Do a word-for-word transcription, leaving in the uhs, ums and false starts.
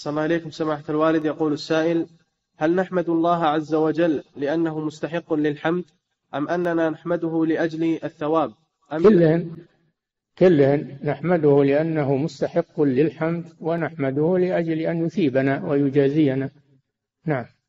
أحسن الله إليكم سماحة الوالد. يقول السائل: هل نحمد الله عز وجل لأنه مستحق للحمد أم أننا نحمده لأجل الثواب؟ كلهن كلهن نحمده لأنه مستحق للحمد ونحمده لأجل أن يثيبنا ويجازينا. نعم.